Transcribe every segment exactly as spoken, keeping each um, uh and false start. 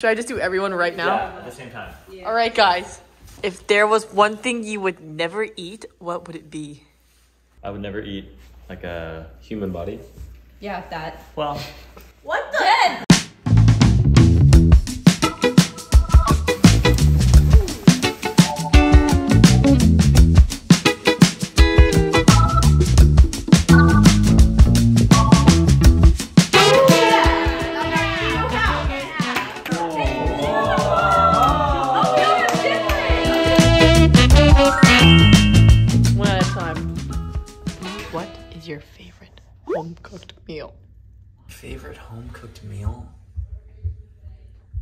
Should I just do everyone right now? Yeah, at the same time. Yeah. All right, guys. If there was one thing you would never eat, what would it be? I would never eat like a human body. Yeah, that. Well. What the? Dead. Your favorite home-cooked meal? Favorite home-cooked meal?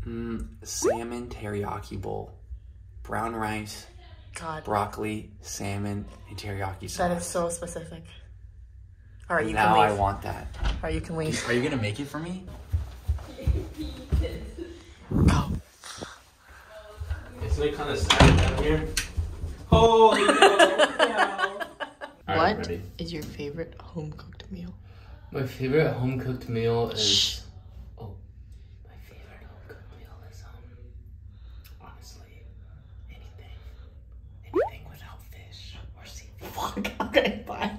Mm, salmon teriyaki bowl. Brown rice, God. Broccoli, salmon, and teriyaki sauce. That is so specific. All right, you now can leave. Now I want that. All right, you can leave. Are you gonna make it for me? Go. Isn't it kind of sad down here? Holy no. What Ready. Is your favorite home-cooked meal? My favorite home-cooked meal is... Shh. Oh, my favorite home-cooked meal is, um, honestly, anything. Anything without fish or seafood. Fuck, okay, bye.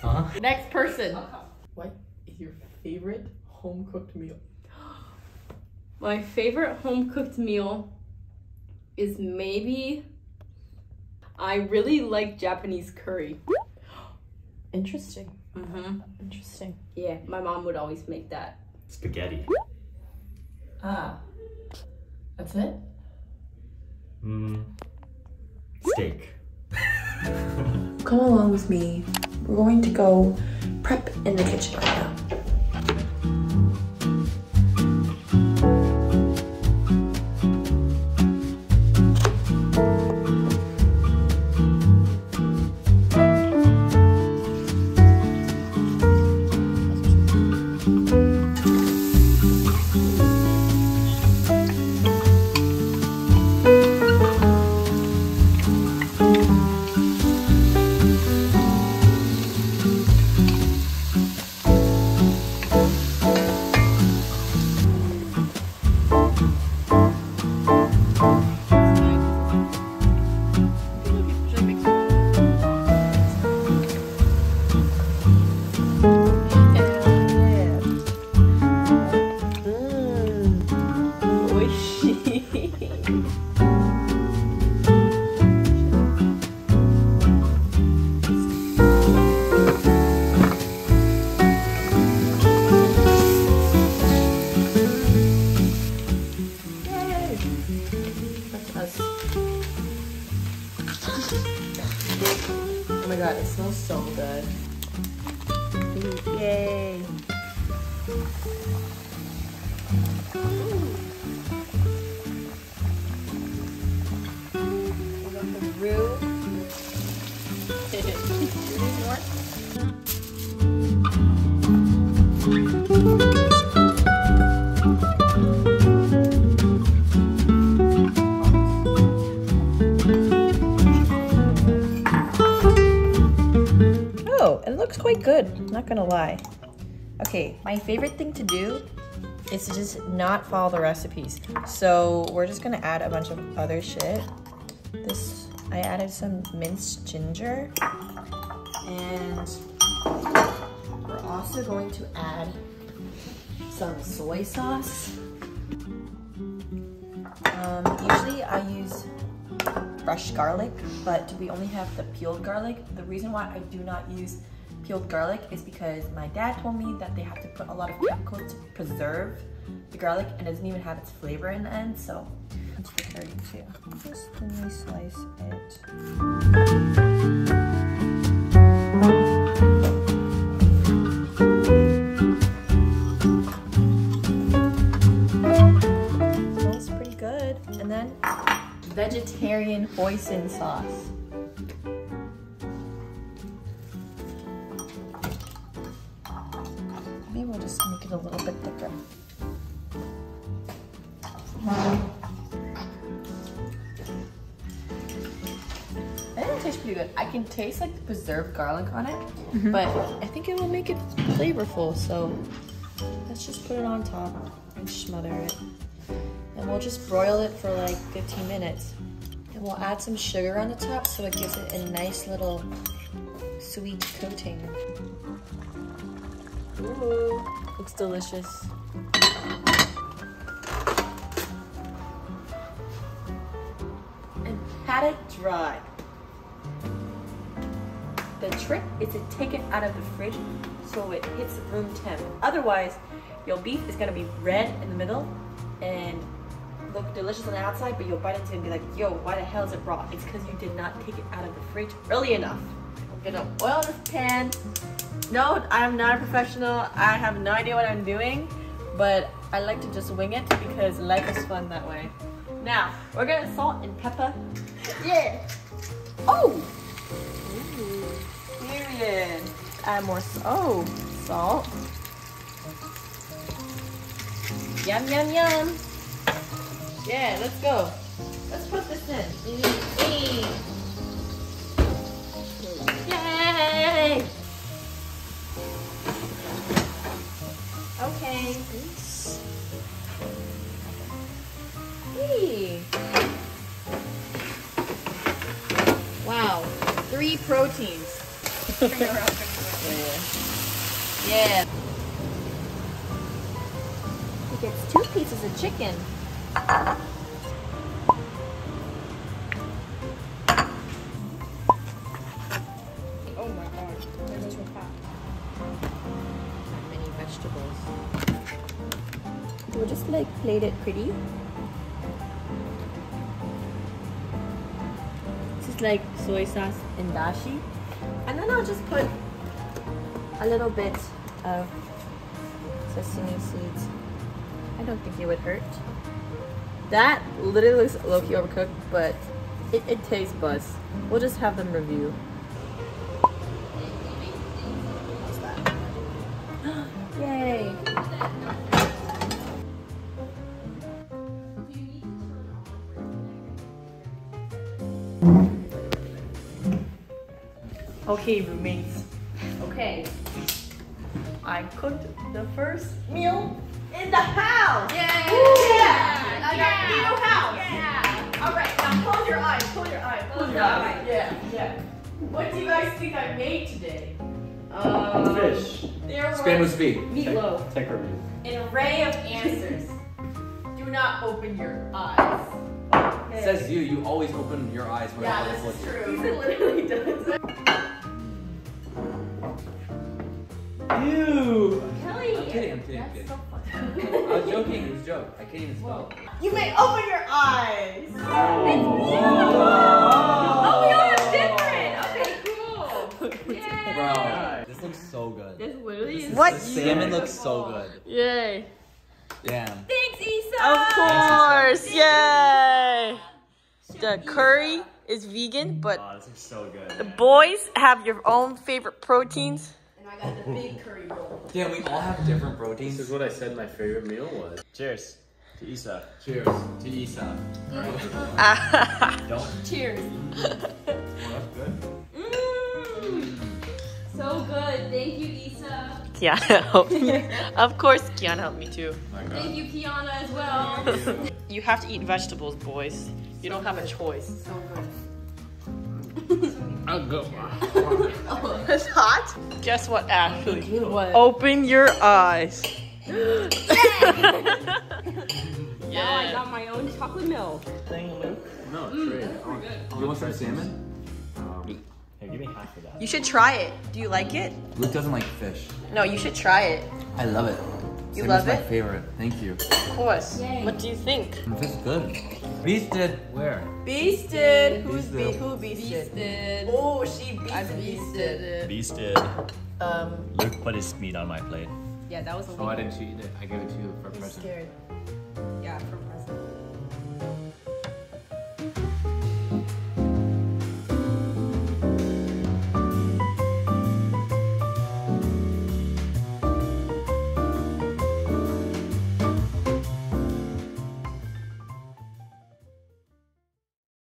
Huh? Next person. What is your favorite home-cooked meal? My favorite home-cooked meal is maybe... I really like Japanese curry. Interesting. Mm-hmm. Interesting. Yeah, my mom would always make that. Spaghetti. Ah. That's it? Mm. Steak. Come along with me. We're going to go prep in the kitchen right now. Oh my god, it smells so good. Yay! We got the roux. Did it do this more? Looks quite good, I'm not gonna lie. Okay, my favorite thing to do is to just not follow the recipes. So we're just gonna add a bunch of other shit. This, I added some minced ginger. And we're also going to add some soy sauce. Um, usually I use fresh garlic, but we only have the peeled garlic. The reason why I do not use peeled garlic is because my dad told me that they have to put a lot of chemicals to preserve the garlic, and it doesn't even have its flavor in the end, so I'm just preparing to just thinly slice it. Vegetarian hoisin sauce. Maybe we'll just make it a little bit thicker. I think it tastes pretty good. I can taste like the preserved garlic on it, mm-hmm. but I think it will make it flavorful, so let's just put it on top and smother it. we'll just broil it for like fifteen minutes. And we'll add some sugar on the top so it gives it a nice little sweet coating. Ooh, looks delicious. And pat it dry. The trick is to take it out of the fridge so it hits room temp. Otherwise, your beef is gonna be red in the middle and look delicious on the outside, but you'll bite into it and be like, yo, why the hell is it raw? It's because you did not take it out of the fridge early enough. I'm gonna oil this pan. No, I'm not a professional. I have no idea what I'm doing, but I like to just wing it because life is fun that way. Now, we're gonna salt and pepper. Yeah! Oh! Ooh, period. Add more oh, salt. Yum, yum, yum. Yeah, let's go. Let's put this in. Yay! Okay. Hey. Wow. Three proteins. Yeah. Yeah. He gets two pieces of chicken. Oh my god, they're just fat. Not many vegetables. We'll just like plate it pretty. This is like soy sauce and dashi. And then I'll just put a little bit of sesame seeds. I don't think it would hurt. That literally looks low-key overcooked, but it, it tastes buzz. We'll just have them review. How's that? Yay! Okay, roommates. Okay. I cooked the first meal in the house! Yay! Yeah! In yeah. your yeah. house! Yeah! Alright, now close your eyes, close your eyes, close your eyes. Yeah, yeah. What do you guys think I made today? Uh, Fish. Scrambled speed. Meatloaf. Take her meat. An array of answers. Do not open your eyes. Okay. Says you, you always open your eyes when yeah, I this is true. It literally does. Ew! Kelly! I'm kidding, I'm kidding, I'm kidding. So I was joking, it was a joke. I can't even spell. You may open your eyes! Oh. It's beautiful! Oh, we all have different! Okay, cool! Yay! Bro, this looks so good. This literally this is what? The salmon looks so good. Yay! Damn. Thanks, Isa! Of course! Thanks, Isa. Yay! The curry is vegan, but oh, this looks so good. The boys have your own favorite proteins. I got the big curry roll. Yeah, we all have different proteins. This is what I said my favorite meal was. Cheers to Isa. Cheers to Isa. Mm. Don't. Cheers. Well, that's good. Mm. So good. Thank you, Isa. Kiana helped me. Of course, Kiana helped me too. Oh, thank you, Kiana, as well. You. You have to eat vegetables, boys. You so don't have good. a choice. So good. I'll go. Oh, it's hot. Guess what, Ashley? What? Open your eyes. Yeah. Now I got my own chocolate milk. Thank you. No, it's great. Mm, oh, you want to try salmon? Um, here, give me half of that. You should try it. Do you like it? Luke doesn't like fish. No, you should try it. I love it. You salmon's love it? My favorite. Thank you. Of course. Yay. What do you think? It tastes good. Beasted. Where? Beasted. Who's beasted? Be who beasted? Beasted. Oh, she beasted. I beasted it. Beasted. Um. Luke put his meat on my plate. Yeah, that was a. Oh, I didn't cheat it. I gave it to you for a present. Scared. Yeah, for present.